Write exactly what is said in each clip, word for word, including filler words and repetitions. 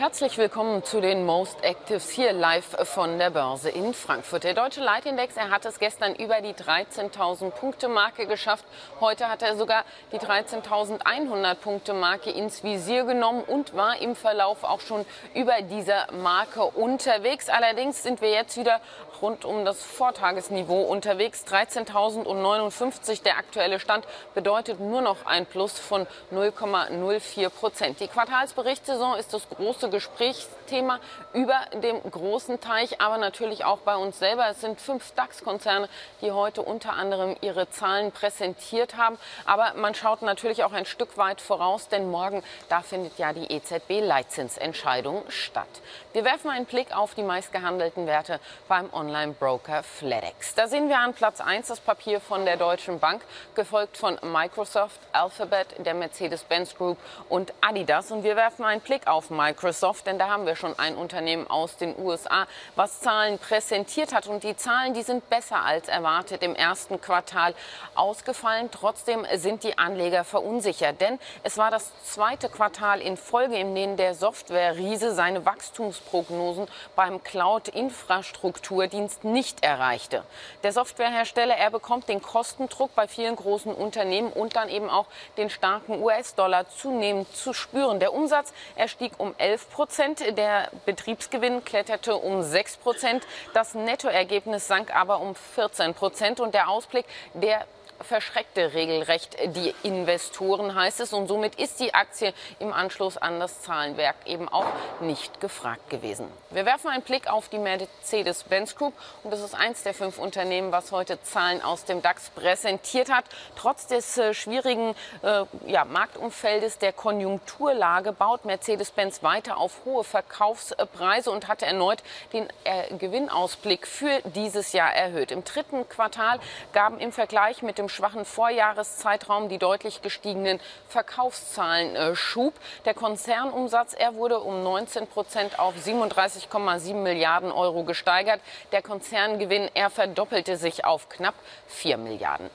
Herzlich willkommen zu den Most Actives hier live von der Börse in Frankfurt. Der Deutsche Leitindex, er hat es gestern über die dreizehntausend-Punkte-Marke geschafft. Heute hat er sogar die dreizehntausendeinhundert-Punkte-Marke ins Visier genommen und war im Verlauf auch schon über dieser Marke unterwegs. Allerdings sind wir jetzt wieder rund um das Vortagesniveau unterwegs. dreizehntausendneunundfünfzig, der aktuelle Stand, bedeutet nur noch ein Plus von null Komma null vier Prozent. Die Quartalsberichtssaison ist das große Gesprächsthema über dem großen Teich, aber natürlich auch bei uns selber. Es sind fünf DAX-Konzerne, die heute unter anderem ihre Zahlen präsentiert haben. Aber man schaut natürlich auch ein Stück weit voraus, denn morgen, da findet ja die E Z B-Leitzinsentscheidung statt. Wir werfen einen Blick auf die meistgehandelten Werte beim Online-Broker Flatex. Da sehen wir an Platz eins das Papier von der Deutschen Bank, gefolgt von Microsoft, Alphabet, der Mercedes-Benz Group und Adidas. Und wir werfen einen Blick auf Microsoft. Denn da haben wir schon ein Unternehmen aus den U S A, was Zahlen präsentiert hat. Und die Zahlen, die sind besser als erwartet im ersten Quartal ausgefallen. Trotzdem sind die Anleger verunsichert. Denn es war das zweite Quartal in Folge, in dem der Software-Riese seine Wachstumsprognosen beim Cloud-Infrastrukturdienst nicht erreichte. Der Softwarehersteller, er bekommt den Kostendruck bei vielen großen Unternehmen und dann eben auch den starken U S-Dollar zunehmend zu spüren. Der Umsatz, er stieg um elf Prozent, der Betriebsgewinn kletterte um sechs Prozent, das Nettoergebnis sank aber um vierzehn Prozent und der Ausblick, der verschreckte regelrecht die Investoren, heißt es. Und somit ist die Aktie im Anschluss an das Zahlenwerk eben auch nicht gefragt gewesen. Wir werfen einen Blick auf die Mercedes-Benz Group. Und das ist eins der fünf Unternehmen, was heute Zahlen aus dem DAX präsentiert hat. Trotz des äh, schwierigen äh, ja, Marktumfeldes, der Konjunkturlage, baut Mercedes-Benz weiter auf hohe Verkaufspreise und hatte erneut den äh, Gewinnausblick für dieses Jahr erhöht. Im dritten Quartal gaben im Vergleich mit dem schwachen Vorjahreszeitraum die deutlich gestiegenen Verkaufszahlen äh, Schub. Der Konzernumsatz, er wurde um neunzehn Prozent auf siebenunddreißig Komma sieben Milliarden Euro gesteigert. Der Konzerngewinn, er verdoppelte sich auf knapp vier Milliarden.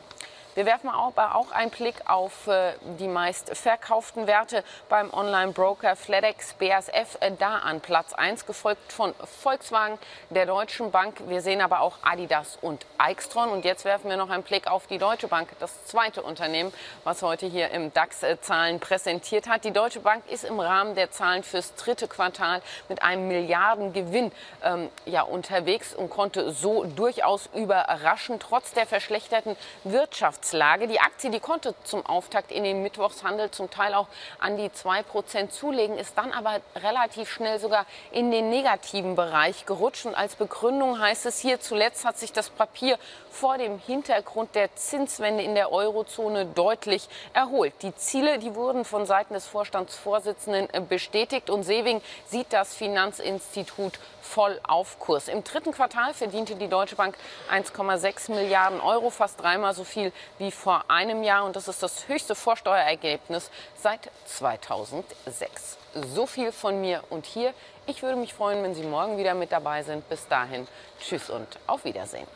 Wir werfen aber auch einen Blick auf äh, die meist verkauften Werte beim Online-Broker Flatex, B A S F, äh, da an Platz eins, gefolgt von Volkswagen, der Deutschen Bank. Wir sehen aber auch Adidas und Aixtron. Und jetzt werfen wir noch einen Blick auf die Deutsche Bank, das zweite Unternehmen, was heute hier im DAX äh, Zahlen präsentiert hat. Die Deutsche Bank ist im Rahmen der Zahlen fürs dritte Quartal mit einem Milliardengewinn ähm, ja, unterwegs und konnte so durchaus überraschen, trotz der verschlechterten Wirtschaftslage. Die Aktie, die konnte zum Auftakt in den Mittwochshandel zum Teil auch an die zwei Prozent zulegen, ist dann aber relativ schnell sogar in den negativen Bereich gerutscht. Und als Begründung heißt es hier, zuletzt hat sich das Papier vor dem Hintergrund der Zinswende in der Eurozone deutlich erholt. Die Ziele, die wurden von Seiten des Vorstandsvorsitzenden bestätigt und Sewing sieht das Finanzinstitut voll auf Kurs. Im dritten Quartal verdiente die Deutsche Bank eins Komma sechs Milliarden Euro, fast dreimal so viel wie vor einem Jahr. Und das ist das höchste Vorsteuerergebnis seit zweitausendsechs. So viel von mir und hier. Ich würde mich freuen, wenn Sie morgen wieder mit dabei sind. Bis dahin, tschüss und auf Wiedersehen.